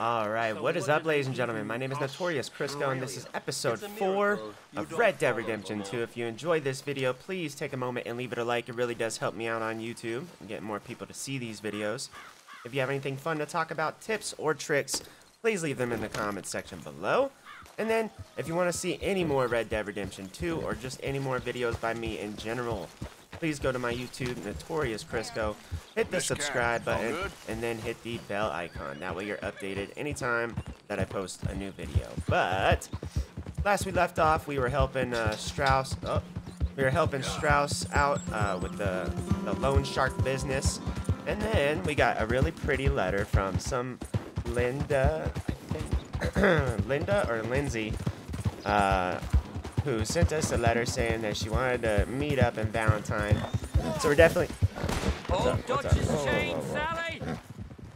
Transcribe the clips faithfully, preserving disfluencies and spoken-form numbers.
All right, so what is up, ladies and gentlemen? My name is Notorious Krisc zero, and this is episode four of Red Dead Redemption two. If you enjoyed this video, please take a moment and leave it a like. It really does help me out on YouTube and get more people to see these videos. If you have anything fun to talk about, tips or tricks, please leave them in the comments section below. And then, if you want to see any more Red Dead Redemption two or just any more videos by me in general, please go to my YouTube, Notorious Krisc zero, hit the subscribe button, and then hit the bell icon. That way you're updated anytime that I post a new video. But last we left off, we were helping uh, Strauss. Oh, we were helping Strauss out uh, with the the loan shark business, and then we got a really pretty letter from some Linda, I think, Linda or Lindsay. Uh, who sent us a letter saying that she wanted to meet up in Valentine. So we're definitely... What's up? What's up? Whoa, whoa, whoa, whoa.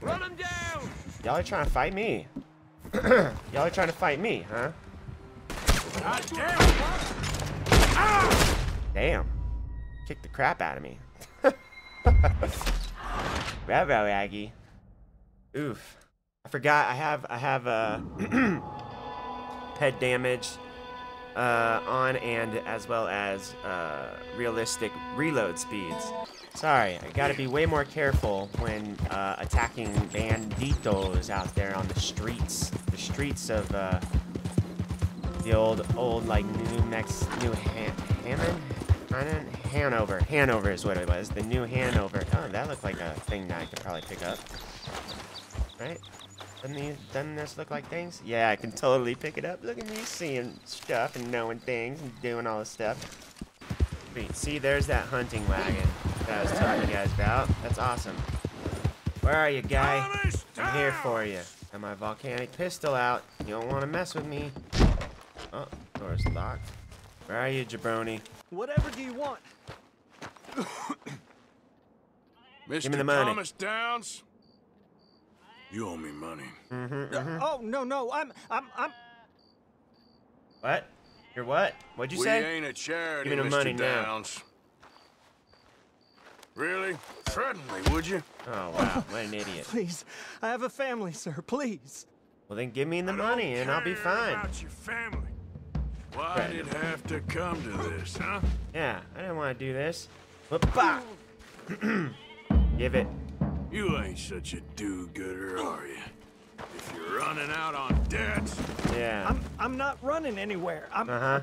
Run him down! Y'all are trying to fight me. Y'all are trying to fight me, huh? God damn! Ah! Damn. Kicked the crap out of me. Bravo, Aggie. Oof. I forgot I have, I have a uh, pet damage. Uh, on and as well as uh, realistic reload speeds. Sorry, I gotta be way more careful when uh, attacking banditos out there on the streets, the streets of uh, the old, old like New Mex, New Han Hammond, Hanover, Hanover is what it was. The New Hanover. Oh, that looked like a thing that I could probably pick up, right? Doesn't, these, doesn't this look like things? Yeah, I can totally pick it up. Look at me seeing stuff and knowing things and doing all this stuff. See, there's that hunting wagon that I was telling you guys about. That's awesome. Where are you, guy? I'm here for you. Got my volcanic pistol out. You don't want to mess with me. Oh, door's locked. Where are you, jabroni? Whatever do you want? Mister Give me the money. Thomas Downs. You owe me money. Mm-hmm, mm-hmm. Oh no no I'm I'm I'm. What? You're what? What'd you we say? We ain't a charity, Give me the Mister money Downs. Now. Really? Threaten me, would you? Oh wow, what an idiot! Please, I have a family, sir. Please. Well then, give me the I money and I'll be fine. About your family. Why right. did it have to come to this, huh? Yeah, I didn't want to do this. But give it. You ain't such a do-gooder, are you? If you're running out on debts. Yeah. I'm I'm not running anywhere. I'm uh-huh.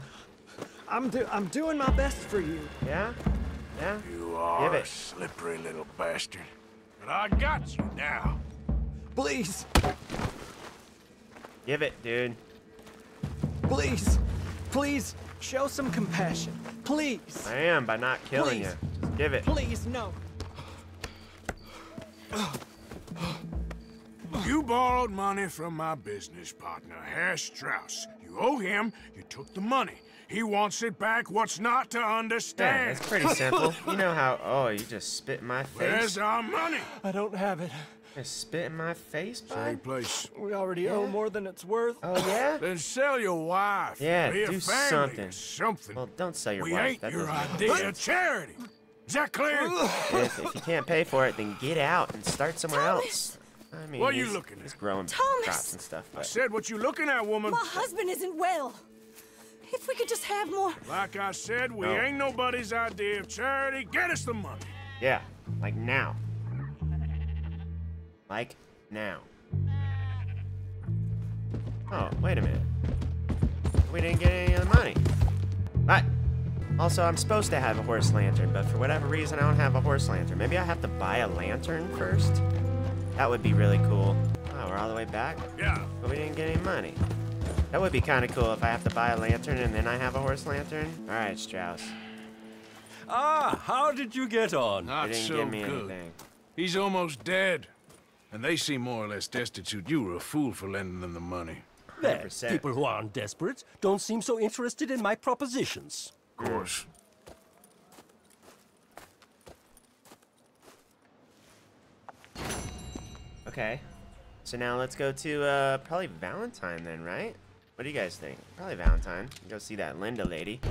I'm do I'm doing my best for you. Yeah? Yeah. You are a slippery little bastard. But I got you now. Please. Give it, dude. Please. Please show some compassion. Please. I am by not killing Please. you. Just give it. Please, no. You borrowed money from my business partner, Herr Strauss. You owe him, you took the money. He wants it back, what's not to understand? It's yeah, pretty simple. You know how, oh, you just spit in my face. Where's our money? I don't have it. Just spit in my face, Same place. We already yeah. owe more than it's worth. Oh, yeah? Then sell your wife. Yeah, Be do a family something. something. Well, don't sell your we wife. We ain't that your idea matter. of charity. Is that clear? Yes, if you can't pay for it, then get out and start somewhere Thomas. else. I mean, what are you looking at? He's growing Thomas. crops and stuff. But... I said what you looking at, woman. My husband isn't well. If we could just have more. Like I said, we no. ain't nobody's idea of charity. Get us the money. Yeah, like now. Like now. Oh, wait a minute. We didn't get any of the money. What? Also, I'm supposed to have a horse lantern, but for whatever reason, I don't have a horse lantern. Maybe I have to buy a lantern first? That would be really cool. Oh, we're all the way back? Yeah. But we didn't get any money. That would be kind of cool if I have to buy a lantern and then I have a horse lantern. All right, Strauss. Ah, how did you get on? Not so good. They didn't give me anything. He's almost dead. And they seem more or less destitute. You were a fool for lending them the money. There, people who aren't desperate don't seem so interested in my propositions. Of course. Okay. So now let's go to uh, probably Valentine then, right? What do you guys think? Probably Valentine. Go see that Linda lady.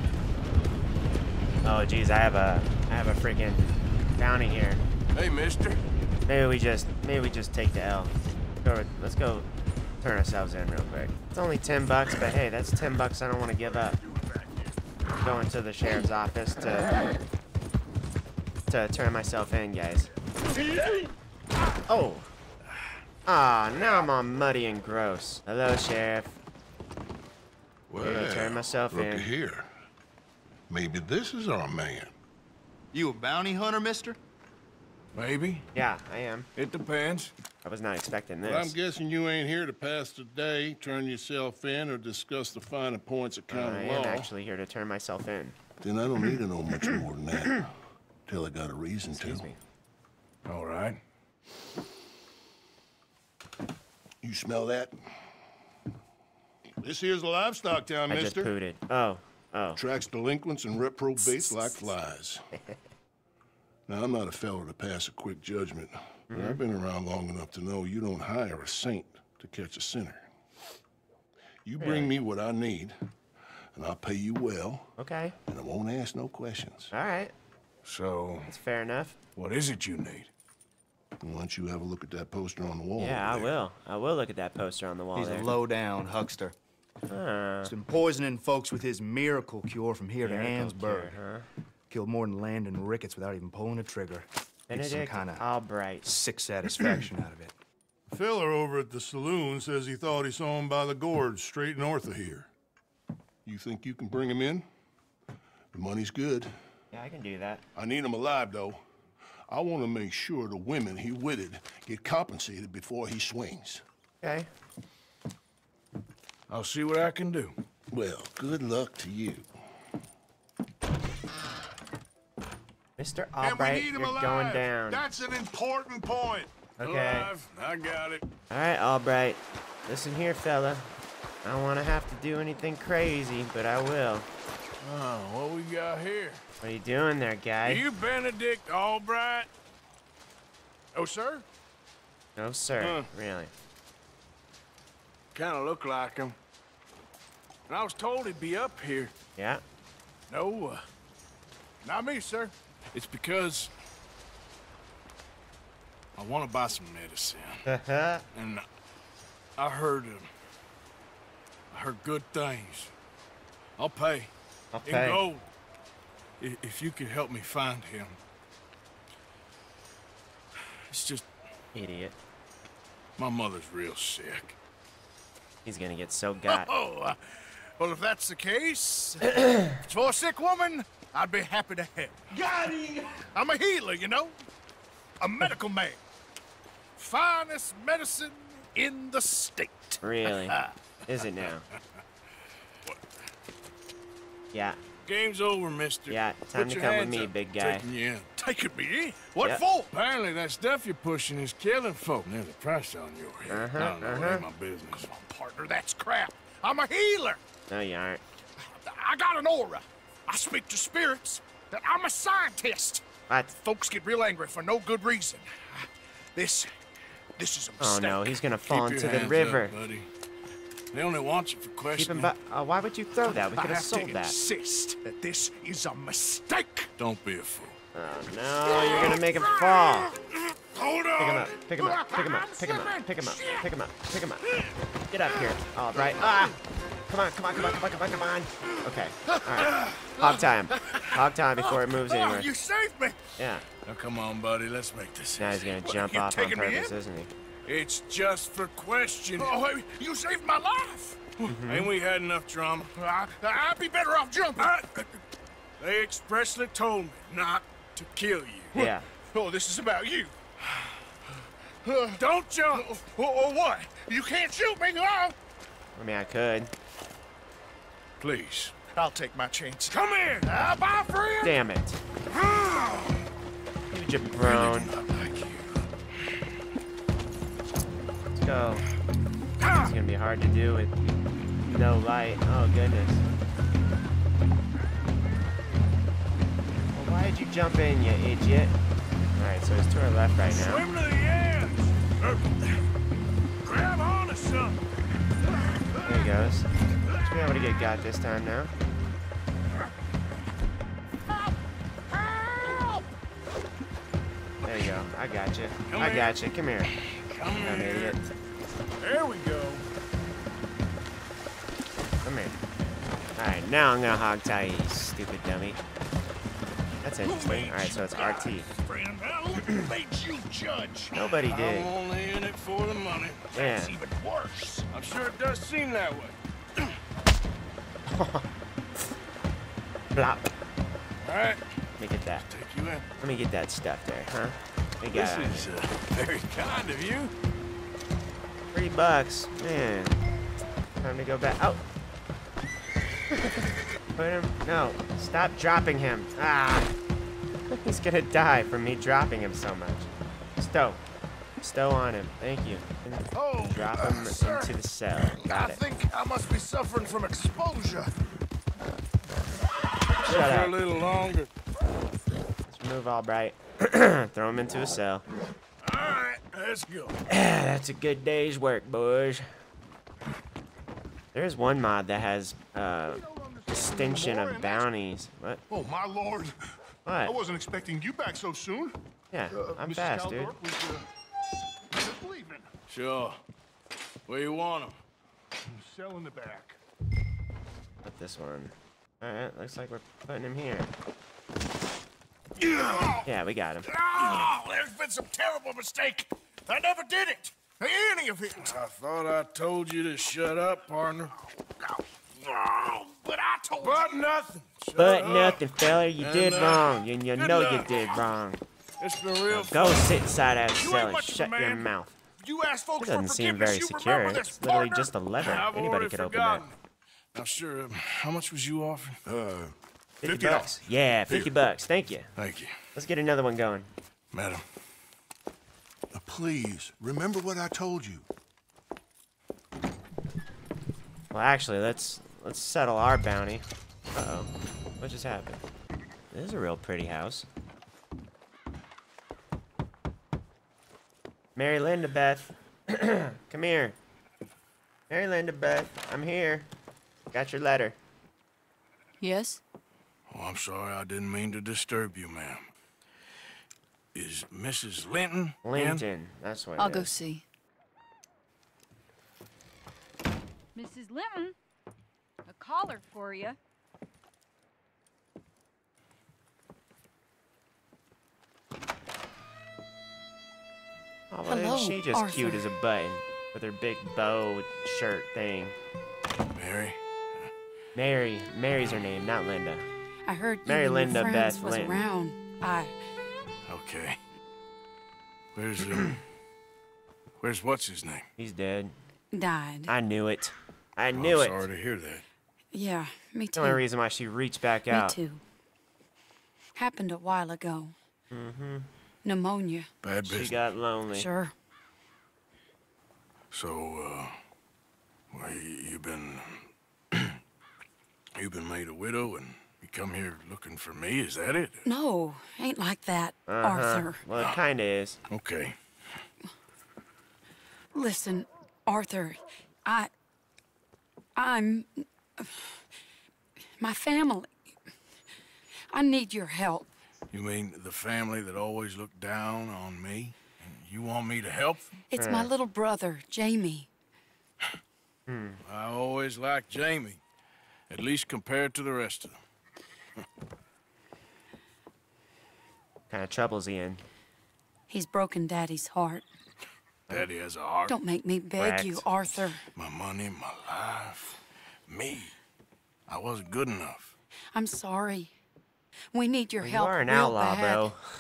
Oh, geez, I have a, I have a freaking bounty here. Hey, mister. Maybe we just, maybe we just take the L. Go, let's go turn ourselves in real quick. It's only ten bucks, but hey, that's ten bucks I don't want to give up. I'm going to the sheriff's office to to turn myself in, guys. Oh. Ah, oh, now I'm all muddy and gross. Hello, Sheriff. Well, I'm gonna turn myself look in. Here. Maybe this is our man. You a bounty hunter, mister? Maybe. Yeah, I am. It depends. I was not expecting this. Well, I'm guessing you ain't here to pass the day, turn yourself in, or discuss the finer points of common law. I am actually here to turn myself in. Then I don't need to know much more than that. Till I got a reason to. Excuse me. All right. You smell that? This here's a livestock town, I mister. I just pooted. Oh, oh. Tracks delinquents and reprobates like flies. Now, I'm not a fellow to pass a quick judgment, but mm-hmm. I've been around long enough to know you don't hire a saint to catch a sinner. You bring really? me what I need, and I'll pay you well. Okay. And I won't ask no questions. All right. So... that's fair enough. What is it you need? Why don't you have a look at that poster on the wall? Yeah, I will. I will look at that poster on the wall. He's there. A low-down huckster. Huh. He's been poisoning folks with his miracle cure from here miracle to Hansburg. Cure, huh? Killed more than Landon Ricketts without even pulling a trigger. Benedict Albright. Some kind of Albright. Sick satisfaction out of it. Feller over at the saloon says he thought he saw him by the gorge straight north of here. You think you can bring him in? The money's good. Yeah, I can do that. I need him alive, though. I want to make sure the women he witted get compensated before he swings. Okay. I'll see what I can do. Well, good luck to you. Mister Albright, you're alive. Going down. That's an important point. Okay. Alive. I got it. All right, Albright. Listen here, fella. I don't want to have to do anything crazy, but I will. Oh, what we got here? What are you doing there, guy? Are you Benedict Albright? Oh, sir? No, sir. Huh. Really? Kind of look like him. And I was told he'd be up here. Yeah? No, uh, not me, sir. It's because I want to buy some medicine. And I heard him. I heard good things. I'll pay. I'll pay. In gold. If you could help me find him. It's just... idiot. My mother's real sick. He's gonna get so got. Oh, well, if that's the case, for a sick woman, I'd be happy to help. Got him! I'm a healer, you know? A medical man. Finest medicine in the state. Really? Is it now? Yeah. Game's over, mister. Yeah, time to come with me, big guy. Yeah, taking me in? What for? Apparently that stuff you're pushing is killing folk. There's a price on your head. Uh-huh, no, no, uh-huh. It ain't my business. Come on, partner, that's crap. I'm a healer. No, you aren't. I got an aura. I speak to spirits. I'm a scientist. What? Folks get real angry for no good reason. This, this is a mistake. Oh, no, he's gonna fall into the river. Keep your hands up, buddy. They only want you for questioning. Uh, why would you throw that? We could have sold that. I have to insist that this is a mistake. Don't be a fool. Oh, no, you're going to make him fall. Hold on. Pick him up, pick him up, pick him up, pick him up, pick him up, pick him up, pick him up. Get up here. All right. Ah! Come on, come on, come on, come on, come on, come on. Okay, all right. Hog time. Hog time before it moves anywhere. You saved me. Yeah. Now, come on, buddy. Let's make this. Now he's going to jump off on purpose, isn't he? It's just for questioning. Oh, you saved my life! Mm-hmm. Ain't we had enough drama? I, I'd be better off jumping. I, they expressly told me not to kill you. Yeah. Oh, this is about you. Don't jump. Or, or what? You can't shoot me, huh? I mean, I could. Please. I'll take my chance. Come here! Uh, bye, friend! Damn it. You jabron. Go. It's gonna be hard to do with no light. Oh goodness. Well, why did you jump in, you idiot? Alright, so it's to our left right now. Swim to the edge! Grab on to something! There he goes. Should be able to get got this time now. There you go. I got you. I got you. Come here. Come here. There we go. here. Alright, now I'm gonna hogtie you, stupid dummy. That's interesting. Alright, so it's R T. Nobody did. I'm only in it for the money. That's even worse. I'm sure it does seem that way. Blop. Alright. Let me get that. Take you in. Let me get that stuff there, huh? They got this is uh, very kind of you. Three bucks, man. Time to go back. Oh. Put him. No. Stop dropping him. Ah. He's gonna die from me dropping him so much. Stow. Stow on him. Thank you. And oh, drop him uh, into the cell. Got I it. think I must be suffering from exposure. Shut up. A little longer. Let's move, Albright. Throw him into a cell. All right, let's go. That's a good day's work, boys. There's one mod that has uh, distinction of bounties. What? Oh my lord! What? I wasn't expecting you back so soon. Yeah, uh, I'm Missus fast, Caldor dude. Was, uh, sure. Where you want him? Cell in the back. Put this one. All right, looks like we're putting him here. Yeah, we got him. Oh, there's been some terrible mistake. I never did it. Any of it. I thought I told you to shut up, partner. No, no, but I told but you. But nothing. Shut but up. nothing, fella. You and did uh, wrong, and you know enough. you did wrong. It's been real. Now, go sit inside that cell and shut your mouth. You asked folks it doesn't for seem very secure. This, it's literally just a lever. I've Anybody could forgotten. open that. Now, sure. Um, how much was you offering? Uh. fifty bucks. Yeah, fifty bucks. Thank you. Thank you. Let's get another one going. Madam. Please, remember what I told you. Well, actually, let's let's settle our bounty. Uh-oh. What just happened? This is a real pretty house. Mary Linda Beth. Come here. Mary Linda Beth, I'm here. Got your letter. Yes? Oh, I'm sorry, I didn't mean to disturb you, ma'am. Is Missus Linton? Linton, that's what it is. I'll go see. Missus Linton, a caller for you. Oh, well, hello, she just Arthur. Cute as a button with her big bow shirt thing. Mary. Mary, Mary's her name, not Linda. I heard Mary you Linda and your friends Beth was Linton. around. I. Okay. Where's uh, where's what's his name? He's dead. Died. I knew it. I knew oh, I'm it. Sorry to hear that. Yeah, me too. The only reason why she reached back me out. Me too. Happened a while ago. Mm-hmm. Pneumonia. Bad business. She got lonely. Sure. So, uh, well, you've been you've been made a widow and. You come here looking for me, is that it? No, ain't like that, uh-huh. Arthur. Well, it kinda is. Okay. Listen, Arthur, I... I'm... My family... I need your help. You mean the family that always looked down on me? And you want me to help? It's uh. my little brother, Jamie. hmm. I always liked Jamie, at least compared to the rest of them. Kind of troubles he in. He's broken Daddy's heart. Daddy has a heart. Don't make me beg Racked. you, Arthur. My money, my life, me. I wasn't good enough. I'm sorry. We need your well, help. You are an outlaw, bad.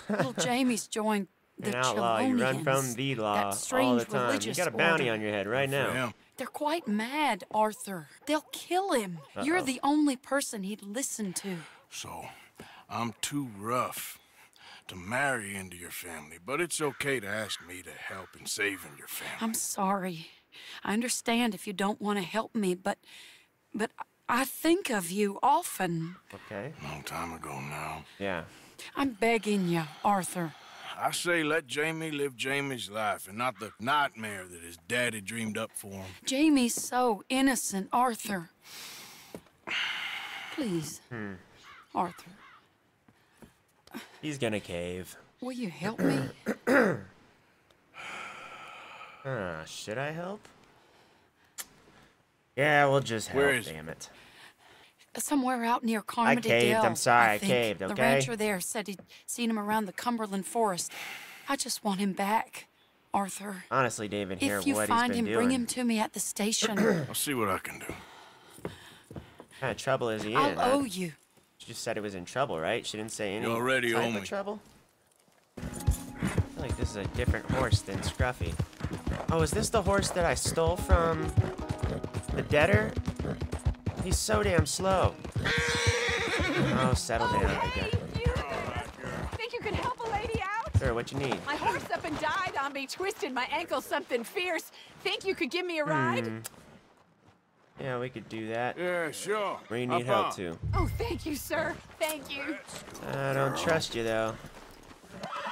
bro. Little Jamie's joined the Chelonians. An outlaw. You run from the law all the time. You got a bounty order. on your head right now. Yeah. They're quite mad, Arthur. They'll kill him. Uh-oh. You're the only person he'd listen to. So, I'm too rough to marry into your family, but it's okay to ask me to help in saving your family. I'm sorry. I understand if you don't want to help me, but but I think of you often. Okay. Long time ago now. Yeah. I'm begging you, Arthur. I say let Jamie live Jamie's life and not the nightmare that his daddy dreamed up for him. Jamie's so innocent, Arthur. Please, hmm. Arthur. He's gonna cave. Will you help me? uh, should I help? Yeah, we'll just help. Where is damn it? Somewhere out near Carmody. I caved. Dale, I'm sorry, I, I caved. Okay. The rancher there said he'd seen him around the Cumberland Forest. I just want him back, Arthur. Honestly, David, here what he's been doing. If you find him, bring him to me at the station. I'll see what I can do. What kind of trouble is he in? I'll owe you. She just said it was in trouble, right? She didn't say any you already type owe me. Of trouble. I feel like this is a different horse than Scruffy. Oh, is this the horse that I stole from the debtor? He's so damn slow. Oh, settle down. Oh, hey, you. Think you can help a lady out? Sure, what you need? My horse up and died on me, twisted my ankle something fierce. Think you could give me a ride? Hmm. Yeah, we could do that. Yeah, sure. We need help, too. Oh, thank you, sir. Thank you. I don't trust you, though.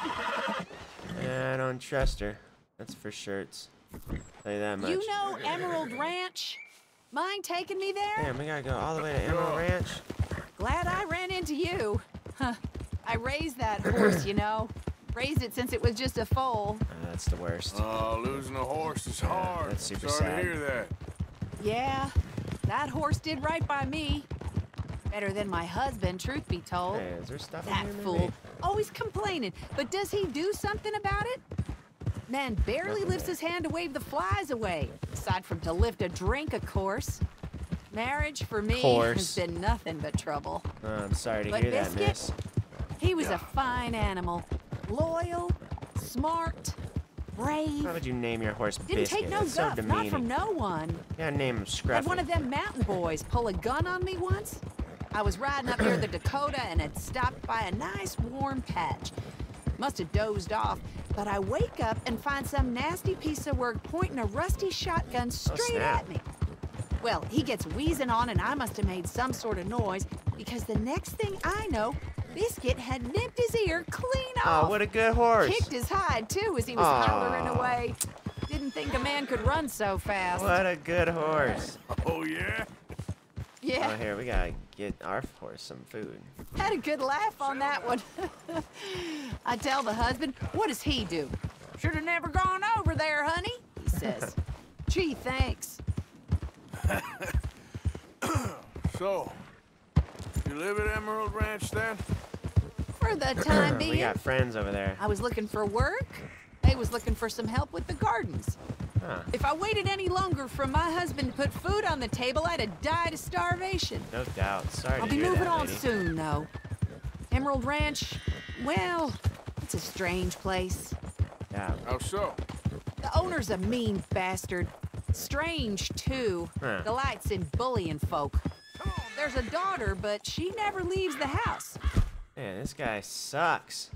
I don't trust her. That's for sure. It's, tell you that much. You know Emerald Ranch? Mind taking me there? Damn, we gotta go all the way to Emerald Ranch. Glad I ran into you. Huh. I raised that horse, you know. Raised it since it was just a foal. Uh, that's the worst. Oh, losing a horse is hard. Yeah, that's super sorry sad. To hear that. Yeah, that horse did right by me. Better than my husband, truth be told. Hey, is there stuff that in here, fool, maybe? Always complaining, but does he do something about it? Man barely nothing lifts there. His hand to wave the flies away, aside from to lift a drink, of course. Marriage for me course. Has been nothing but trouble. Oh, I'm sorry to but hear Biscuit, that, miss. He was yeah. a fine animal, loyal, smart. Brave. How would you name your horse Biscuit? Didn't take no guff, so not from no one. Yeah, name him Scruffy. Had one of them mountain boys pull a gun on me once. I was riding up near the Dakota and had stopped by a nice warm patch. Must have dozed off, but I wake up and find some nasty piece of work pointing a rusty shotgun straight oh, at me. Well, he gets wheezing on and I must have made some sort of noise because the next thing I know, Biscuit had nipped his ear clean off. Oh, what a good horse. Kicked his hide, too, as he was aww. Hollering away. Didn't think a man could run so fast. What a good horse. Oh, yeah? Yeah. Oh, here, we gotta get our horse some food. Had a good laugh on that one. I tell the husband, what does he do? Should have never gone over there, honey, he says. Gee, thanks. So, you live at Emerald Ranch, then? For the time being. We got friends over there. I was looking for work. They was looking for some help with the gardens. Huh. If I waited any longer for my husband to put food on the table, I'd have died of starvation. No doubt. Sorry I'll to hear that, I'll be moving on lady. Soon, though. Emerald Ranch, well, it's a strange place. Yeah. How so? The owner's a mean bastard. Strange, too. Huh. Delights in bullying folk. There's a daughter, but she never leaves the house. Man, this guy sucks.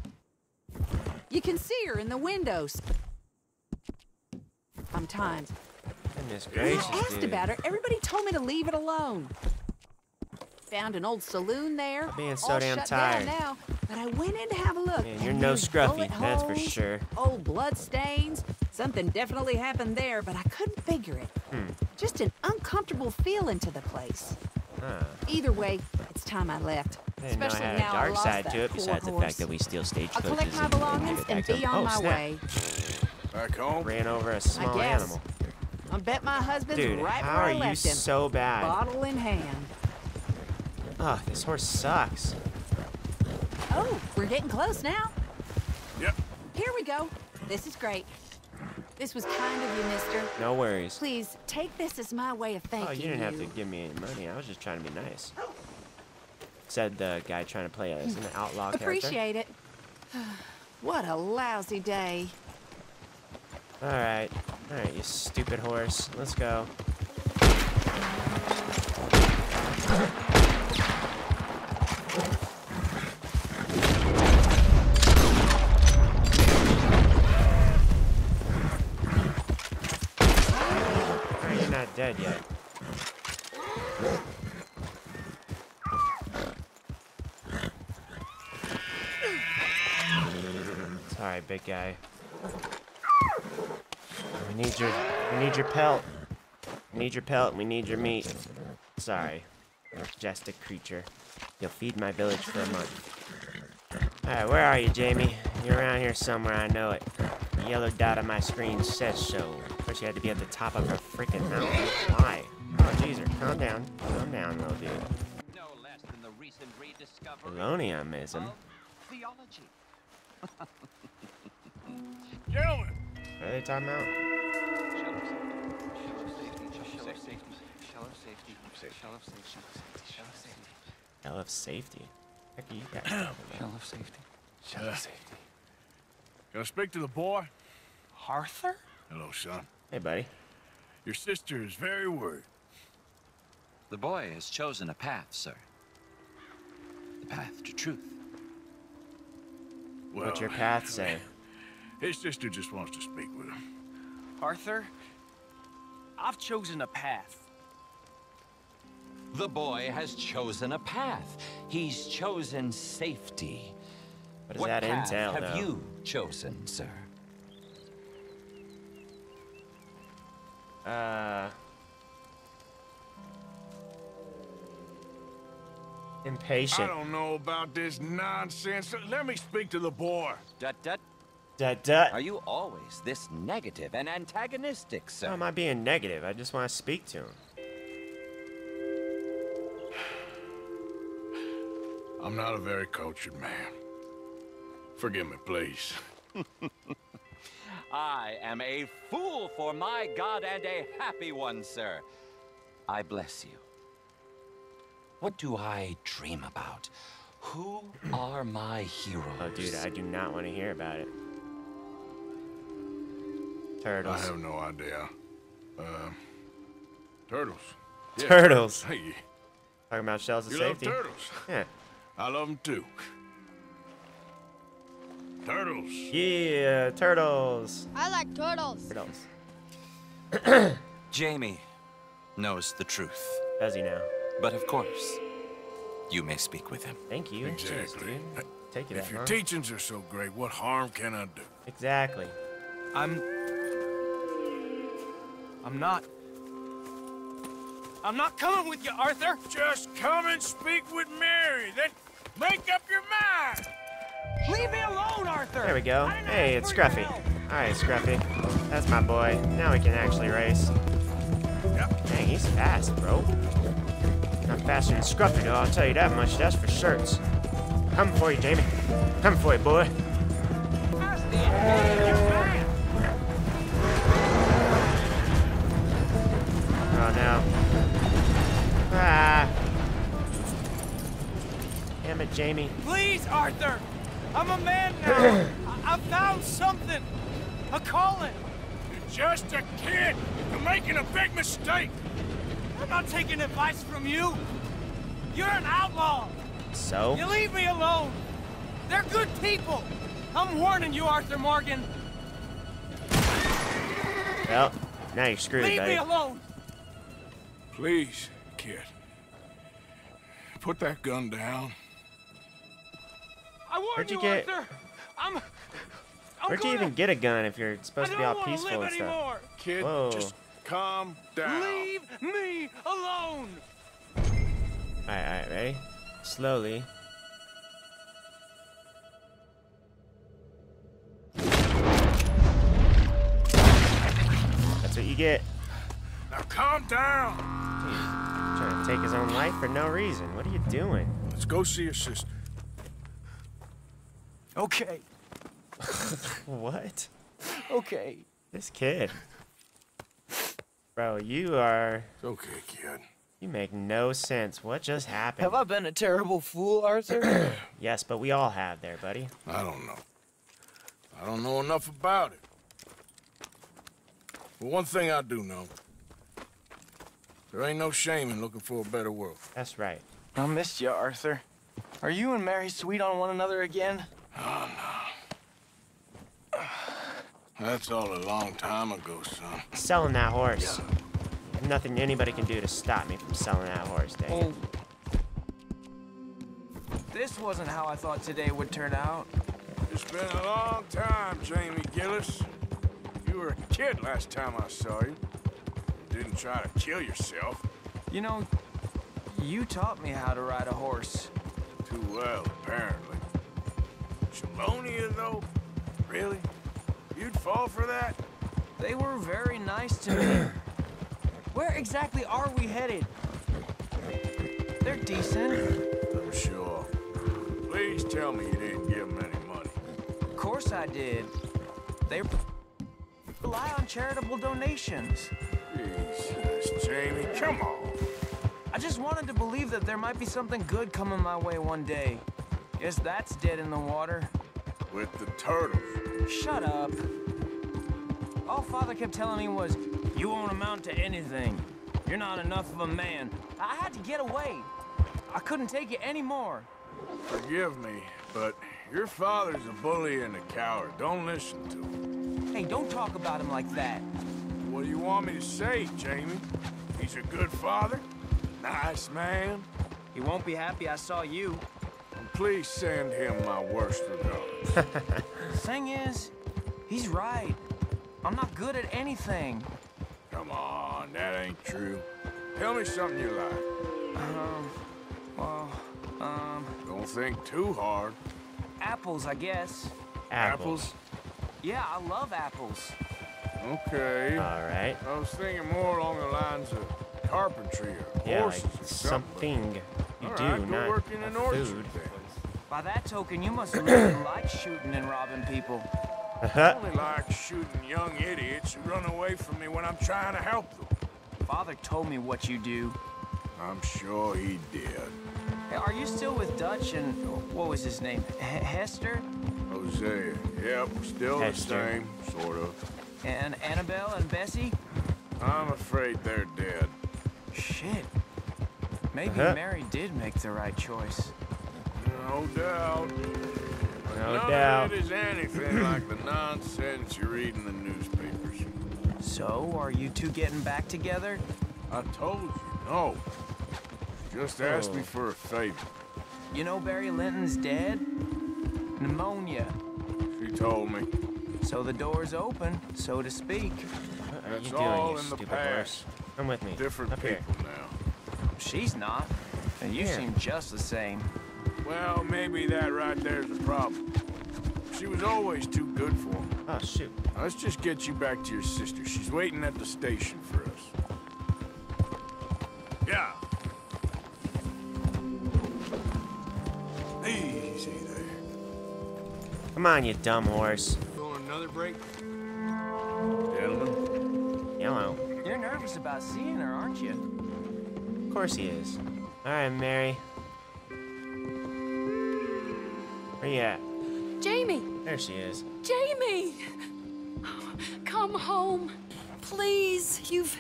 You can see her in the windows. Sometimes. Goodness gracious, when I asked dude. About her, everybody told me to leave it alone. Found an old saloon there. I'm being so all damn shut tired. Down now, but I went in to have a look. Man, you're no Scruffy, that's holes, for sure. Old blood stains. Something definitely happened there, but I couldn't figure it. Hmm. Just an uncomfortable feeling to the place. Huh. Either way, it's time I left. I didn't especially know I had now a dark I side to it, besides horse. The fact that we steal stagecoaches. I'll collect my belongings and, and be on oh, my snap. Way. Back home. Ran over a small I guess. Animal. I bet my husband's dude, right where I left him. Dude, how are you so bad? Bottle in hand. Ugh, this horse sucks. Oh, we're getting close now. Yep. Here we go. This is great. This was kind of you, mister. No worries. Please, take this as my way of thanking you. Oh, you didn't you. Have to give me any money. I was just trying to be nice. Said the guy trying to play as an outlaw appreciate character. Appreciate it. What a lousy day. All right. All right, you stupid horse. Let's go. Dead yet. Sorry, big guy. We need your we need your pelt. We need your pelt, we need your meat. Sorry. You're just a creature. You'll feed my village for a month. Alright, where are you, Jamie? You're around here somewhere, I know it. The yellow dot on my screen says so. She had to be at the top of her freaking mountain. Why? Oh, geezer, calm down. Calm down, little dude. No less than the recent rediscovery. Baloney, I'm missing. Theology. Gentlemen! What are they talking about? Shell of safety. Shell of safety. Shell of safety. Shell of safety. Shell of safety. Shell of safety. Heck, you got shell of safety. Shell of safety. Can I speak to the boy? Arthur? Hello, son. Hey, buddy. Your sister is very worried. The boy has chosen a path, sir. The path to truth. Well, what's your path say? His sister just wants to speak with him. Arthur, I've chosen a path. The boy has chosen a path. He's chosen safety. What does that entail, though? What path have you chosen, sir? Uh... Impatient. I don't know about this nonsense. Let me speak to the boy. Dut, dut. Dut, dut. Are you always this negative and antagonistic, sir? How am I being negative? I just want to speak to him. I'm not a very cultured man. Forgive me, please. I am a fool for my God and a happy one, sir. I bless you. What do I dream about? Who are my heroes? Oh, dude, I do not want to hear about it. Turtles. I have no idea. Uh, turtles. Yeah. Turtles. Hey. Talking about shells of you safety. Love turtles. Yeah. I love them too. Turtles. Yeah, turtles. I like turtles. Turtles. Jamie knows the truth. Does he now? But of course, you may speak with him. Thank you. Exactly. Jeez, take it if out, your huh? teachings are so great, what harm can I do? Exactly. I'm... I'm not... I'm not coming with you, Arthur! Just come and speak with Mary, then make up your mind! Leave me alone, Arthur! There we go. Hey, it's Scruffy. Alright, Scruffy. That's my boy. Now we can actually race. Yep. Dang, he's fast, bro. I'm faster than Scruffy, though, I'll tell you that much. That's for certs. Coming for you, Jamie. Coming for you, boy. Oh, no. Ah. Damn it, Jamie. Please, Arthur. I'm a man now. I, I found something. A calling. You're just a kid. You're making a big mistake. I'm not taking advice from you. You're an outlaw. So? You leave me alone. They're good people. I'm warning you, Arthur Morgan. Well, now you're screwed, buddy. Leave me alone. Please, kid. Put that gun down. I warned Where'd you, you get... Arthur. I'm... I'm Where'd gonna... you even get a gun if you're supposed to be all peaceful and anymore. Stuff? Kid, whoa. Just... Calm down. Leave me alone. All right, all right, ready? Slowly. That's what you get. Now calm down. Jeez, trying to take his own life for no reason. What are you doing? Let's go see your sister. Okay. What? Okay. This kid. Bro, you are... It's okay, kid. You make no sense. What just happened? Have I been a terrible fool, Arthur? Yes, but we all have there, buddy. I don't know. I don't know enough about it. But one thing I do know. There ain't no shame in looking for a better world. That's right. I missed you, Arthur. Are you and Mary sweet on one another again? Oh, no. That's all a long time ago, son. Selling that horse. Yeah. Nothing anybody can do to stop me from selling that horse, Dave. Oh. This wasn't how I thought today would turn out. It's been a long time, Jamie Gillis. You were a kid last time I saw you. You didn't try to kill yourself. You know, you taught me how to ride a horse. Too well, apparently. Chelonia, though? Really? You'd fall for that? They were very nice to me. Where exactly are we headed? They're decent. I'm sure. Please tell me you didn't give them any money. Of course I did. They rely on charitable donations. Jesus, Jamie, come on. I just wanted to believe that there might be something good coming my way one day. Guess that's dead in the water. With the turtles. Shut up. All Father kept telling me was, you won't amount to anything. You're not enough of a man. I had to get away. I couldn't take it anymore. Forgive me, but your father's a bully and a coward. Don't listen to him. Hey, don't talk about him like that. What do you want me to say, Jamie? He's a good father, nice man. He won't be happy I saw you. And please send him my worst regards. The thing is, he's right. I'm not good at anything. Come on, that ain't true. Tell me something you like. Um, well, um... Don't think too hard. Apples, I guess. Apples? Yeah, I love apples. Okay. All right. I was thinking more along the lines of carpentry or yeah, horses like or something. something you All do, right, not work in an orchard. By that token, you must really like shooting and robbing people. I only like shooting young idiots who run away from me when I'm trying to help them. Father told me what you do. I'm sure he did. Hey, are you still with Dutch and what was his name? H Hester? Hosea. Yep, still Hester. the same, sort of. And Annabelle and Bessie? I'm afraid they're dead. Shit. Maybe uh-huh. Mary did make the right choice. No doubt. No None doubt. Of it is anything like the nonsense you read in the newspapers. So, are you two getting back together? I told you, no. Just ask oh. me for a favor. You know Barry Linton's dead? Pneumonia. She told me. So the door's open, so to speak. What are That's you doing, all you in stupid the past. Horse? Come with me. Different Up people here. now. She's not. And you yeah. seem just the same. Well, maybe that right there's the problem. She was always too good for him. Oh, shoot. Now, let's just get you back to your sister. She's waiting at the station for us. Yeah. Easy there. Come on, you dumb horse. You want another break? Gentlemen. Hello. You're nervous about seeing her, aren't you? Of course he is. All right, Mary. Where you at? Jamie! There she is. Jamie! Oh, come home, please. You've...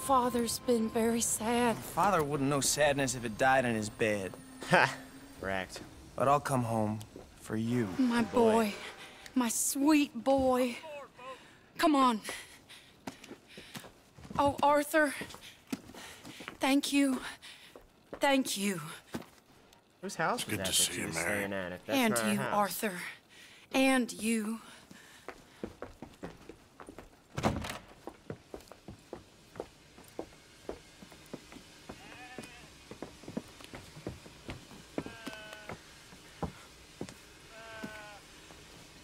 Father's been very sad. Father wouldn't know sadness if it died in his bed. Ha! Racked. But I'll come home for you. My boy. boy. My sweet boy. Come on. Oh, Arthur. Thank you. Thank you. Whose house was that? Good to see you, Mary. And you, Arthur. And you.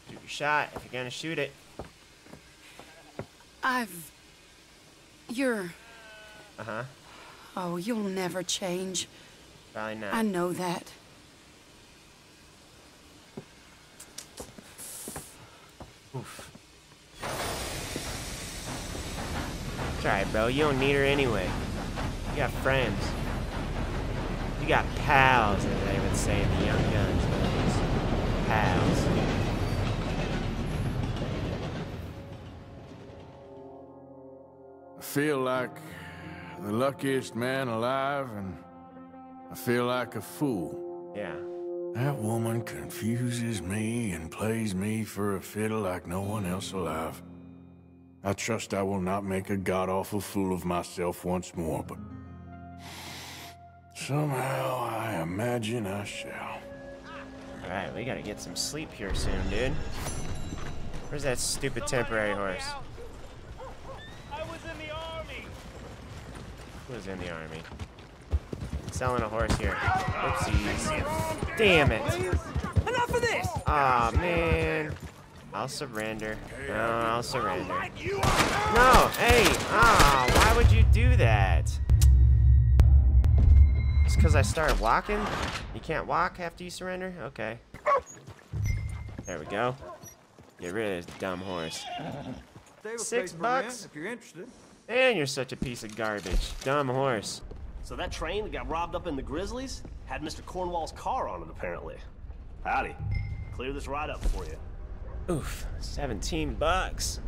Shoot your shot if you're gonna shoot it. I've. You're. Uh huh. Oh, you'll never change. Probably not. I know that. Oof. It's alright, bro. You don't need her anyway. You got friends. You got pals, as they would say in the Young Guns movies. Pals. I feel like the luckiest man alive, and I feel like a fool. Yeah. That woman confuses me and plays me for a fiddle like no one else alive. I trust I will not make a god-awful fool of myself once more, but somehow I imagine I shall. All right, we gotta get some sleep here soon, dude. Where's that stupid temporary horse? I was in the army. Who was in the army? Selling a horse here. Oopsies. Damn it. Enough of this! Aw, man. I'll surrender. No, I'll surrender. No, hey, ah, oh, why would you do that? It's because I started walking? You can't walk after you surrender? Okay. There we go. Get rid of this dumb horse. Six bucks? If you're interested. And you're such a piece of garbage. Dumb horse. So that train that got robbed up in the Grizzlies had Mister Cornwall's car on it, apparently. Howdy. Clear this ride up for you. Oof. seventeen bucks.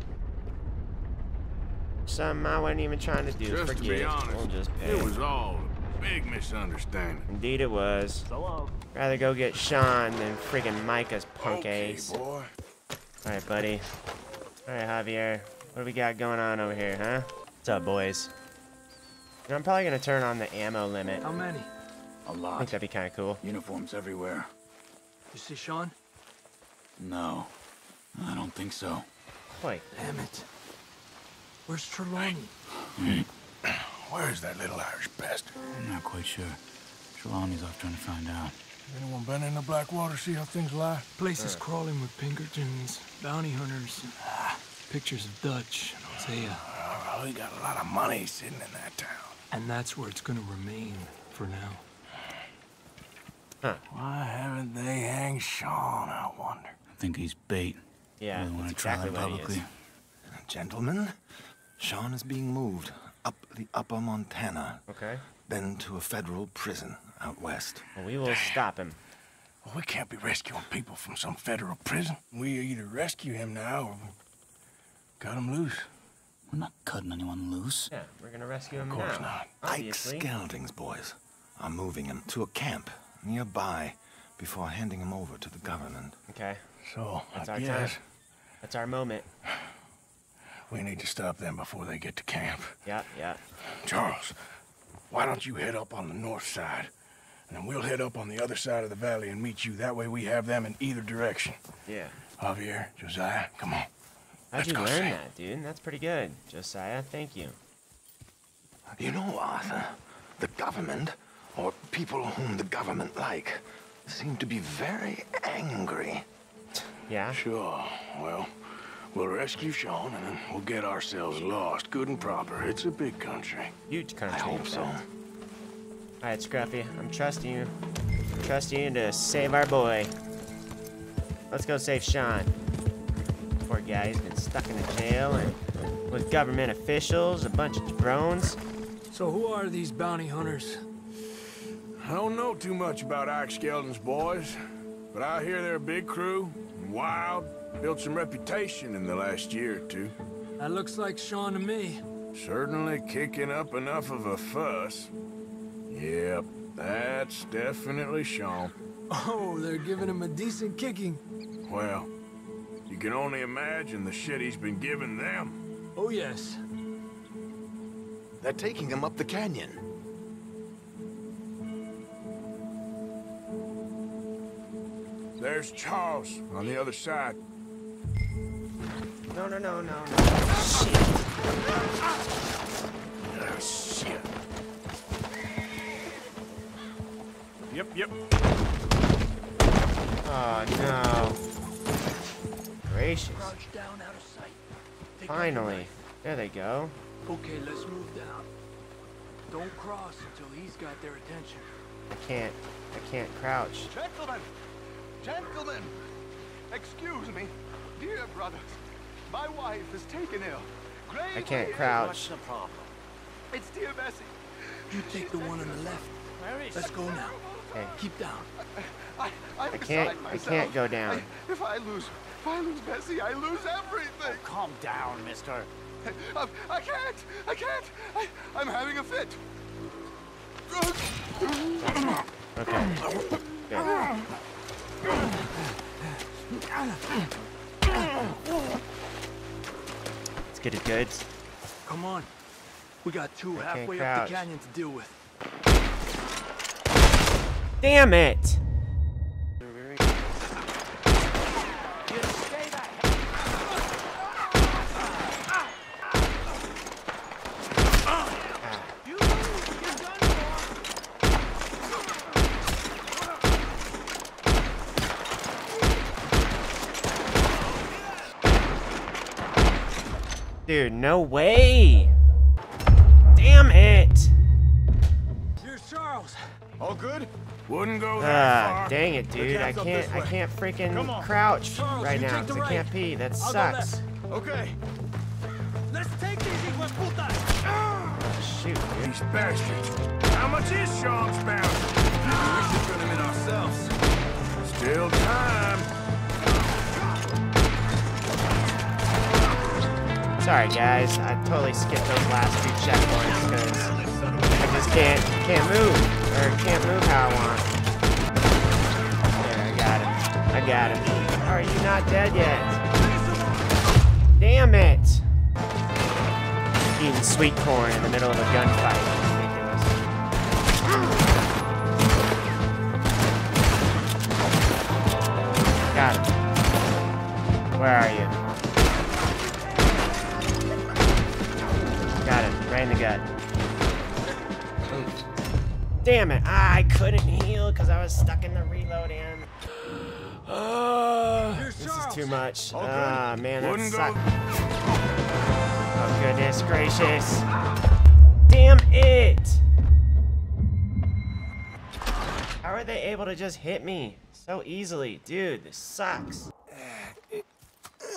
Something I wasn't even trying to do. Just Forget to be honest, we'll just pay. It was all a big misunderstanding. Indeed it was. So long. Rather go get Sean than friggin' Micah's punk okay, ass. Boy. Alright, buddy. Alright, Javier. What do we got going on over here, huh? What's up, boys? You know, I'm probably gonna turn on the ammo limit. How many? A lot. I think that'd be kinda cool. Uniforms everywhere. You see Sean? No. I don't think so. Wait. Damn it. Where's Chelonians? Where's that little Irish bastard? I'm not quite sure. Chelonians off trying to find out. Anyone been in the Blackwater, see how things lie? Place is uh. crawling with Pinkertons, bounty hunters, ah. pictures of Dutch and Hosea. Uh, well, we got a lot of money sitting in that town. And that's where it's gonna remain for now. Huh. Why haven't they hanged Sean, I wonder? I think he's bait. Yeah, that's exactly what he is. Gentlemen, Sean is being moved up the upper Montana. Okay. Then to a federal prison out west. Well, we will Damn. stop him. Well, we can't be rescuing people from some federal prison. We either rescue him now or cut him loose. We're not cutting anyone loose. Yeah, we're gonna rescue him now. Of course not. Ike Skelding's boys are moving him to a camp nearby before handing him over to the government. Okay. So, that's our time. That's our moment. We need to stop them before they get to camp. Yeah, yeah. Charles, why don't you head up on the north side? And then we'll head up on the other side of the valley and meet you. That way we have them in either direction. Yeah. Javier, Josiah, come on. How'd you learn that, dude? That's pretty good. Josiah, thank you. You know, Arthur, the government, or people whom the government like, seem to be very angry. Yeah? Sure. Well, we'll rescue Sean, and then we'll get ourselves lost, good and proper. It's a big country. Huge country. I hope so. Alright, Scruffy, I'm trusting you. I'm trusting you to save our boy. Let's go save Sean. Poor guy, he's been stuck in a jail and with government officials, a bunch of drones. So who are these bounty hunters? I don't know too much about Ike Skelding's boys, but I hear they're a big crew, wild. Built some reputation in the last year or two. That looks like Sean to me. Certainly kicking up enough of a fuss. Yep, that's definitely Sean. Oh, they're giving him a decent kicking. Well, you can only imagine the shit he's been giving them. Oh, yes. They're taking him up the canyon. There's Charles on the other side. No, no, no, no, no. Shit. Oh, shit. Yep, yep. Oh, no. Gracious. Finally. There they go. Okay, let's move down. Don't cross until he's got their attention. I can't. I can't crouch. Gentlemen! Gentlemen! Excuse me. Dear brothers. My wife is taken ill. Grave I can't crouch. The problem? It's dear Bessie. You take the one on the left. Let's go now. Okay. Keep down. I, I, I can't. I can't go down. I, if I lose, if I lose Bessie, I lose everything. Oh, calm down, Mister. I, I can't. I can't. I, I'm having a fit. Okay. Good. Get it, good. Come on, we got two I halfway up the canyon to deal with. Damn it! Dude, no way. Damn it. Here's Charles. All good? Wouldn't go that ah, far. Dang it, dude. I can't I can't freaking crouch Charles, right now because right. I can't pee. That I'll sucks. Okay. Let's take these hijos putas. Ah, shoot, dude. These bastards. How much is Sean's bounty? Ah. We should put him in ourselves. Still time. Sorry guys, I totally skipped those last two checkpoints because I just can't can't move or can't move how I want. There, I got it. I got it. Are you not dead yet? Damn it! Eating sweet corn in the middle of a gunfight. Ridiculous. Got it. Where are you? Got it, right in the gut. Damn it, ah, I couldn't heal because I was stuck in the reload in. Oh, this is too much. Ah, oh, man, that sucked. Oh, goodness gracious. Damn it! How are they able to just hit me so easily? Dude, this sucks.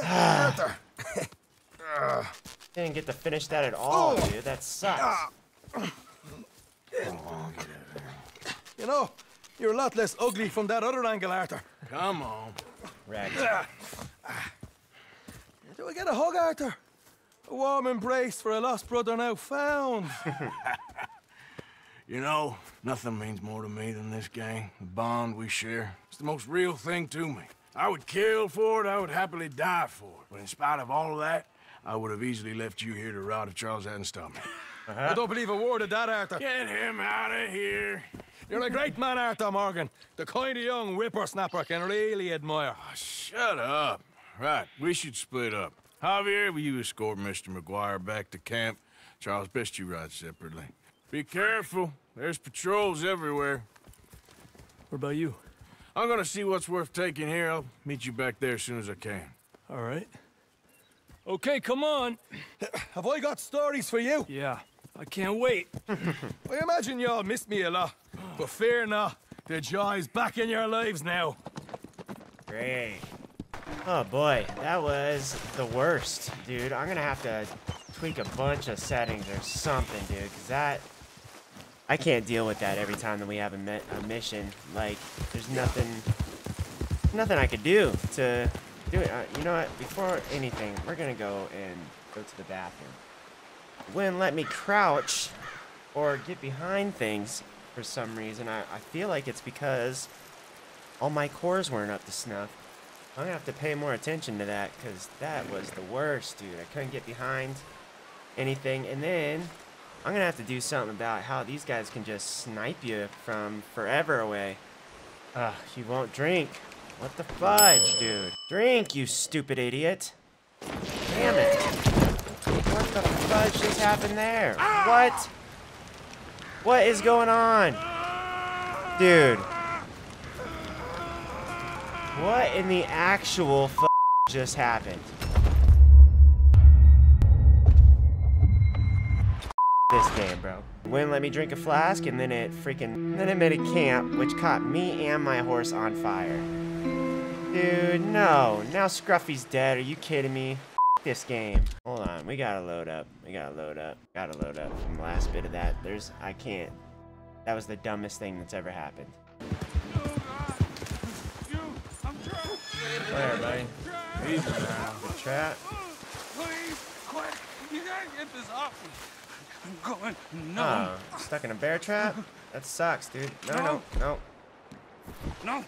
Ah. Didn't get to finish that at all, dude. That sucks. You know, you're a lot less ugly from that other angle, Arthur. Come on. Right. Do we get a hug, Arthur? A warm embrace for a lost brother now found. You know, nothing means more to me than this gang. The bond we share. It's the most real thing to me. I would kill for it. I would happily die for it. But in spite of all of that, I would have easily left you here to rot if Charles hadn't stopped me. Uh-huh. I don't believe a word of that, Arthur. Get him out of here. You're a great man, Arthur Morgan. The kind of young whippersnapper I can really admire. Oh, shut up. Right, we should split up. Javier, will you escort Mister McGuire back to camp? Charles, best you ride separately. Be careful. There's patrols everywhere. What about you? I'm gonna see what's worth taking here. I'll meet you back there as soon as I can. All right. Okay, come on. Have I got stories for you? Yeah, I can't wait. I imagine y'all missed me a lot, but fear not. The joy's back in your lives now. Great. Oh boy, that was the worst, dude. I'm gonna have to tweak a bunch of settings or something, dude, because that... I can't deal with that every time that we have a, mi a mission. Like, there's nothing... Nothing I could do to... Do it. Uh, you know what? Before anything, we're gonna go and go to the bathroom. When let me crouch or get behind things for some reason, I, I feel like it's because all my cores weren't up to snuff. I'm gonna have to pay more attention to that because that was the worst, dude. I couldn't get behind anything. And then I'm gonna have to do something about how these guys can just snipe you from forever away. Ugh, you won't drink. What the fudge, dude? Drink, you stupid idiot. Damn it. What the fudge just happened there? What? What is going on? Dude. What in the actual f just happened? This game, bro. Wouldn't let me drink a flask, and then it freaking... Then it made a camp, which caught me and my horse on fire. Dude, no. Now Scruffy's dead. Are you kidding me? F this game. Hold on. We gotta load up. We gotta load up. Gotta load up from the last bit of that. There's... I can't. That was the dumbest thing that's ever happened. Where, buddy? He's the trap. Please, quit. You gotta get this off me. I'm going numb. Oh, stuck in a bear trap? That sucks, dude. No, no, no. No.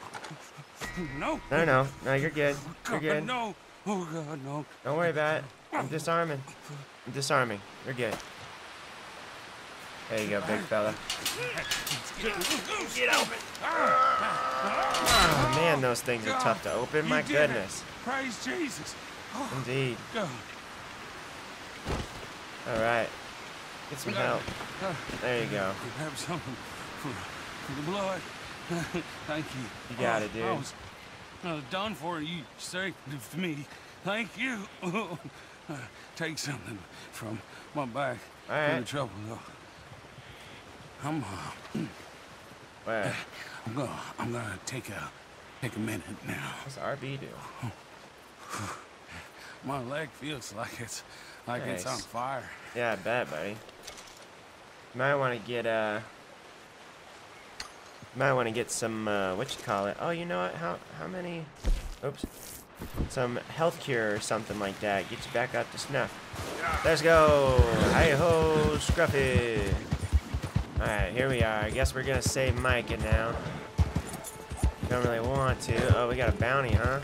No. No. No, no, no, you're good. You're good. No. Oh God, no. Don't worry about it. I'm disarming. I'm disarming. You're good. There you go, big fella. Get open. Oh, man, those things are tough to open. My goodness. Praise Jesus. Indeed. All right. Get some help. There you go. Have something for the blood. Thank you. You got it, dude. I was, I was done for you, saved me. Thank you. uh, take something from my back. All right. In the trouble, though. I'm, uh, uh, I'm gonna, I'm gonna take a, take a minute now. What's R B do? My leg feels like it's, like nice. It's on fire. Yeah, I bet, buddy. You might want to get, uh, you might want to get some, uh, what you call it? Oh, you know what? How, how many? Oops. Some health cure or something like that. Get you back up to snuff. Let's go! Hi-ho, Scruffy! Alright, here we are. I guess we're gonna save Micah now. Don't really want to. Oh, we got a bounty, huh?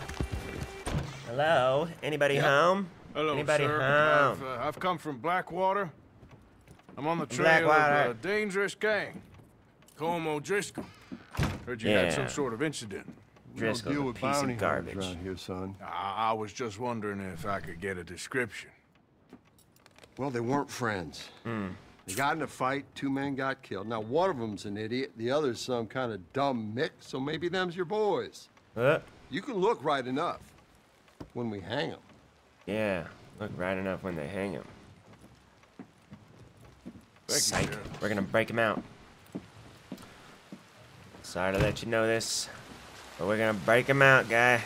Hello? Anybody yep. home? Hello, Anybody sir. home? I've, uh, I've come from Blackwater. I'm on the trail Blackwater. of a dangerous gang. Como Driscoll. Heard you yeah. had some sort of incident. Driscoll's a piece of garbage. Around here, son. I, I was just wondering if I could get a description. Well, they weren't friends. Mm. They got in a fight, two men got killed. Now, one of them's an idiot, the other's some kind of dumb mick, so maybe them's your boys. Uh. You can look right enough when we hang them. Yeah, look right enough when they hang them. Psych. You, We're gonna break them out. Sorry to let you know this, but we're gonna break him out, guy. Let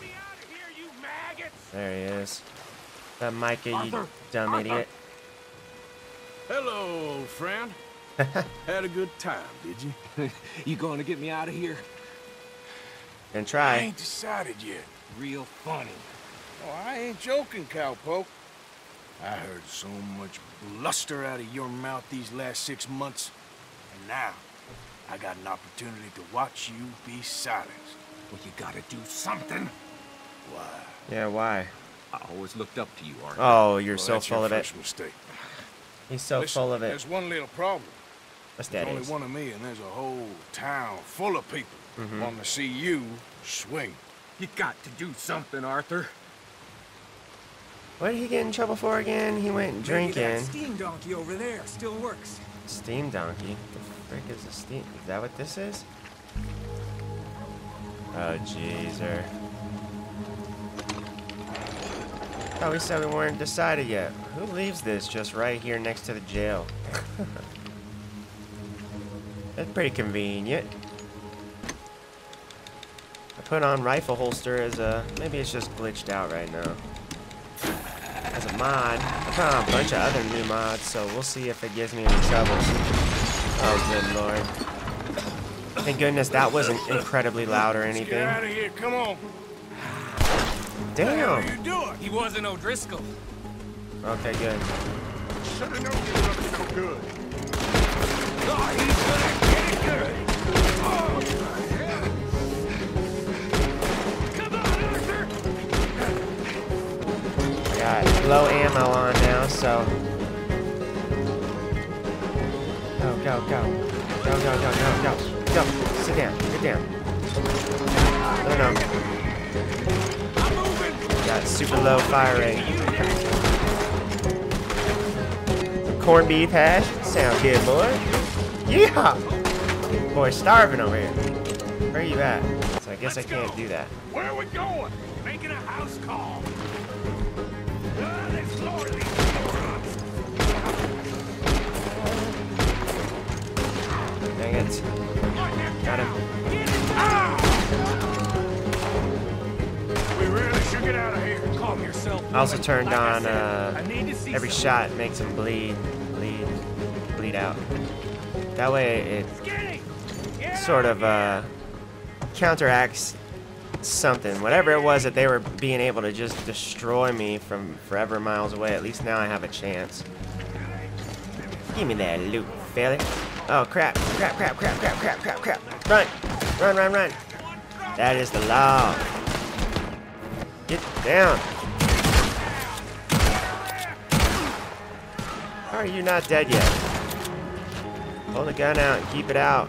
me out of here, you maggots! There he is. That Micah, you Arthur, dumb Arthur. idiot. Hello, old friend. Had a good time, did you? You going to get me out of here? And try. I ain't decided yet. Real funny. Oh, I ain't joking, cowpoke. I heard so much bluster out of your mouth these last six months, and now I got an opportunity to watch you be silenced. Well, you gotta do something. Why? Yeah, why? I always looked up to you, Arthur. Oh, you're well, so full your of it. Mistake. He's so Listen, full of it. There's one little problem. What's that? There's only one of me, and there's a whole town full of people mm-hmm. want to see you swing. You got to do something, Arthur. What did he get in trouble for again? He went Maybe drinking. That steam donkey over there still works. Steam donkey. The frick is a steam? Is that what this is? Oh jeezer. Oh, we said we weren't decided yet. Who leaves this just right here next to the jail? That's pretty convenient. I put on rifle holster as a maybe it's just glitched out right now. As a mod. I put on a bunch of other new mods, so we'll see if it gives me any troubles. Oh, good lord. Thank goodness that wasn't incredibly loud or anything. Get out of here, come on. Damn. What are you doing? He wasn't O'Driscoll. Okay, good. Should have known you looked so good. Oh, he's gonna get it good. Oh, yeah. Come on, Arthur. I got low ammo on now, so. Go, go, go. Go, go, go, go, go. Go. Sit down. Sit down. I don't know. Got super low fire rate. Corned beef hash. Sound good, boy. Yeah! Boy, starving over here. Where are you at? So I guess Let's I can't go. do that. Where are we going? Making a house call. Uh, let's lower these morons. Dang it. Got him. Get it. Ah! Get out of here. Calm yourself. I also turned like on uh, every shot makes him bleed, bleed, bleed out. That way it Skinny. sort of uh, counteracts something. Whatever it was that they were being able to just destroy me from forever miles away, at least now I have a chance. Give me that loot, fella. Oh, crap. Crap, crap, crap, crap, crap, crap, crap. Run. Run, run, run. That is the law. Get down. How are you not dead yet? Pull the gun out and keep it out.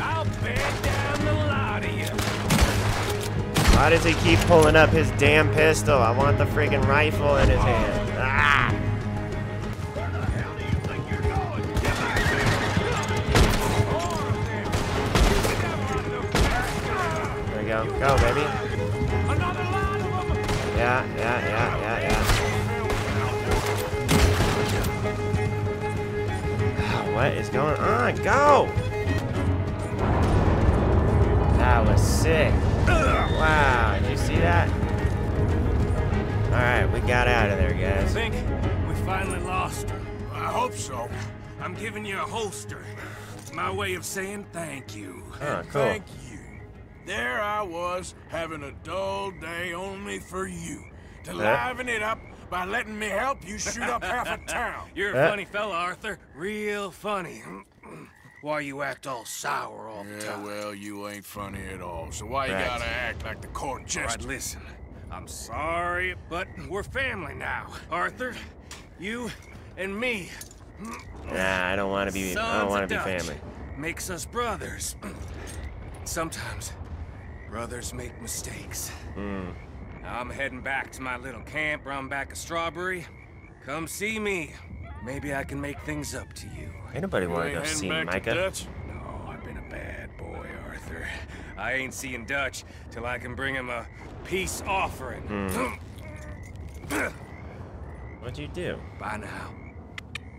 I'll bear down the lot of you. Why does he keep pulling up his damn pistol? I want the freaking rifle in his hand. Ah! Where the hell do you think you're going? Get back there. There we go. Go, baby. Yeah, yeah, yeah, yeah, yeah. what is going on? Go! That was sick. Wow, did you see that? Alright, we got out of there, guys. I think we finally lost her. I hope so. I'm giving you a holster. My way of saying thank you. Oh, cool. Thank you. There I was, having a dull day only for you. To huh? liven it up by letting me help you shoot up half a town. You're a huh? funny fella, Arthur. Real funny. Why you act all sour all the time? Yeah, well, you ain't funny at all, so why right. you gotta act like the court jester? All right, listen. I'm sorry, but we're family now. Arthur, you and me. Nah, I don't want to be. Sons I don't want to be family. Makes us brothers. Sometimes brothers make mistakes. Mm. I'm heading back to my little camp round back of Strawberry. Come see me. Maybe I can make things up to you. Ain't nobody want to go see Micah. No, I've been a bad boy, Arthur. I ain't seeing Dutch till I can bring him a peace offering. Mm. What'd you do? Bye now.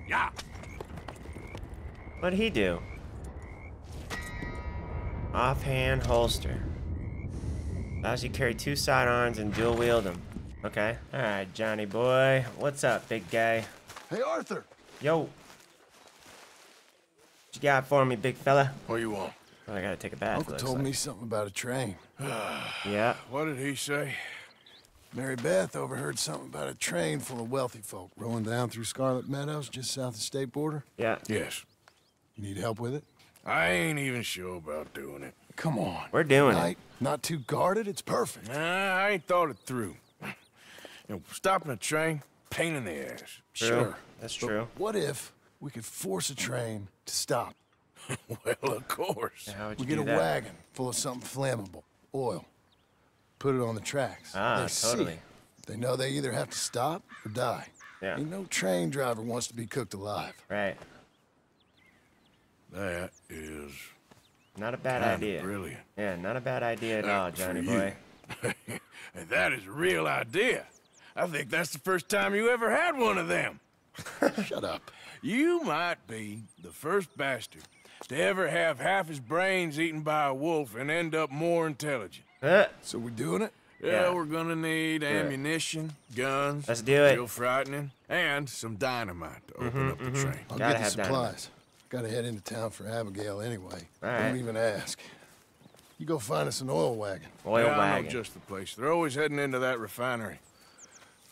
Yeah. What'd he do? Offhand holster. Allows you carry two sidearms and dual wield them. Okay. All right, Johnny boy. What's up, big guy? Hey, Arthur. Yo. What you got for me, big fella? What you want? Oh, I gotta take a bath. Uncle told like. me something about a train. Yeah. What did he say? Mary Beth overheard something about a train full of wealthy folk rolling down through Scarlet Meadows just south of the state border? Yeah. Yes. You need help with it? I ain't even sure about doing it. Come on. We're doing it. Not too guarded, it's perfect. Nah, I ain't thought it through. You know, stopping a train, pain in the ass. True. Sure. That's true. But what if we could force a train to stop? Well, of course. How would you do that? We get a wagon full of something flammable, oil. Put it on the tracks. Ah, totally. They know they either have to stop or die. Yeah. Ain't no train driver wants to be cooked alive. Right. That is not a bad idea. Brilliant. Yeah, not a bad idea at all, Johnny boy. That is a real idea. I think that's the first time you ever had one of them. Shut up. You might be the first bastard to ever have half his brains eaten by a wolf and end up more intelligent. So we're doing it? Yeah, yeah. We're gonna need do ammunition, it. guns, Let's do it. real frightening, and some dynamite to mm-hmm, open up mm-hmm. the train. I'll Gotta get the have supplies. Dynamite. Gotta head into town for Abigail anyway. All right. Don't even ask. You go find us an oil wagon. Oil yeah, wagon. I know just the place. They're always heading into that refinery.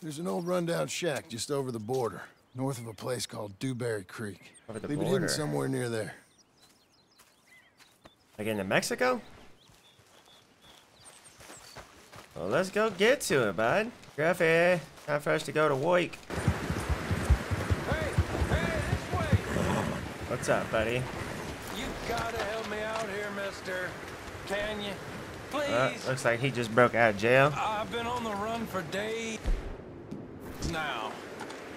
There's an old rundown shack just over the border, north of a place called Dewberry Creek. Over the Leave border. It hidden somewhere near there. Like into Mexico? Well, let's go get to it, bud. Scruffy, time for us to go to Woik. Hey, hey, this way. What's up, buddy? You gotta help me out here, mister. Can you? Please. Uh, looks like he just broke out of jail. I've been on the run for days now.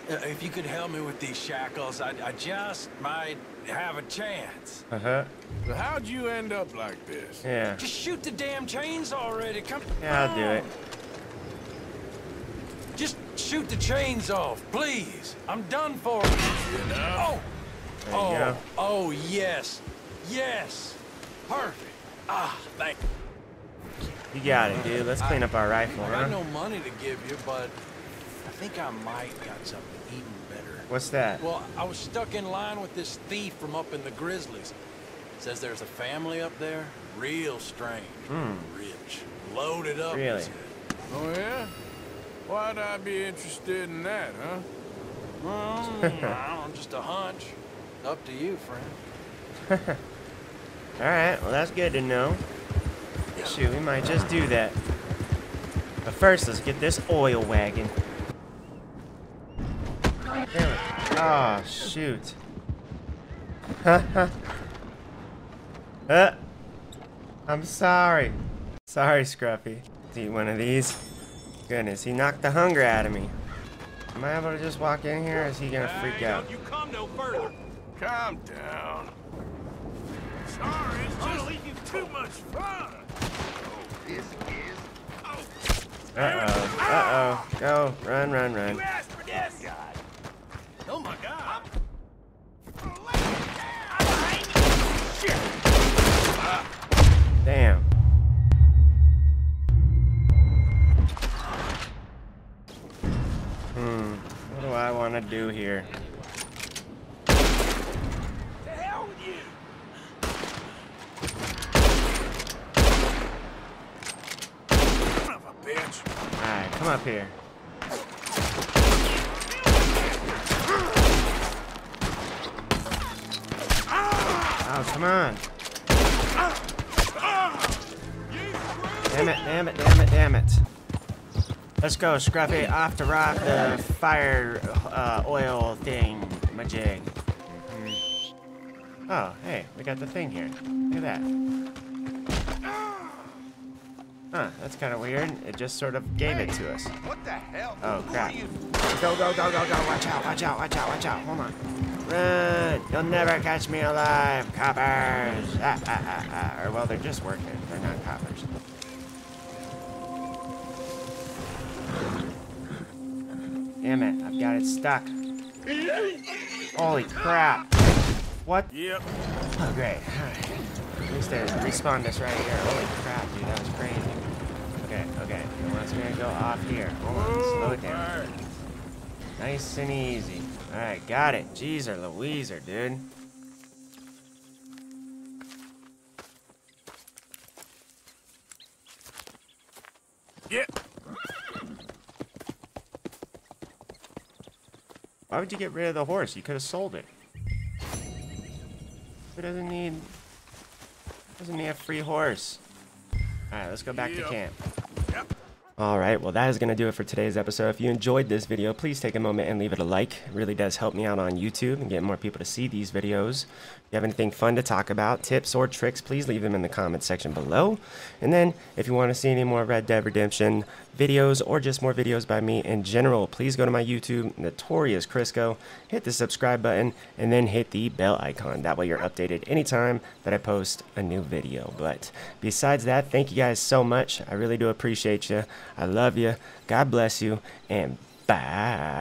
If you could help me with these shackles, I, I just might have a chance. Uh-huh. So how'd you end up like this? Yeah. Just shoot the damn chains already. Come Yeah, I'll on. do it. Just shoot the chains off, please. I'm done for. You know? Oh. There oh. You go. Oh, yes. Yes. Perfect. Ah, thank you. You got it, dude. Let's clean I, up our rifle, I huh? got no money to give you, but I think I might got something even better. What's that? Well, I was stuck in line with this thief from up in the Grizzlies. Says there's a family up there, real strange, mm. rich, loaded up. Really? Oh yeah? Why'd I be interested in that, huh? Well, I don't know, just a hunch. Up to you, friend. All right. Well, that's good to know. Shoot, we might just do that. But first, let's get this oil wagon. Ah, oh, shoot. uh, I'm sorry. Sorry, Scruffy. Let's eat one of these. Goodness, he knocked the hunger out of me. Am I able to just walk in here, or is he gonna freak hey, out? Don't you come no further. Calm down. Sorry, it's just eating too much fun. Oh, this is... Oh. Uh-oh, ah! uh-oh. Go, run, run, run. You asked for this. Oh my God. Son of a bitch. Alright, come up here. Oh, come on. Damn it, damn it, damn it, damn it. Let's go, Scruffy, off to rock the fire uh, oil thing, majig. Mm. Oh, hey, we got the thing here. Look at that. Huh, that's kind of weird. It just sort of gave it to us. What the hell? Oh, crap. Go, go, go, go, go. Watch out, watch out, watch out, watch out. Hold on. Run. You'll never catch me alive, coppers. Ah, ah, ah, ah. Or, well, they're just working. They're not coppers. Damn it, I've got it stuck. Holy crap. What? Yep. Oh, great. At least they respawned us right here. Holy crap, dude, that was crazy. Okay, okay. He wants me to go off here. Hold on, slow it down. Nice and easy. Alright, got it. Jeez or Louiser, dude. Yep. Why would you get rid of the horse? You could have sold it. Who doesn't need... Doesn't need a free horse? Alright, let's go back yep. to camp. Yep. Alright, well that is going to do it for today's episode. If you enjoyed this video, please take a moment and leave it a like. It really does help me out on YouTube and get more people to see these videos. If you have anything fun to talk about, tips or tricks, please leave them in the comments section below. And then, if you want to see any more Red Dead Redemption videos or just more videos by me in general, please go to my YouTube, Notorious Krisc zero, hit the subscribe button, and then hit the bell icon. That way you're updated anytime that I post a new video. But besides that, thank you guys so much. I really do appreciate you. I love you. God bless you, and bye.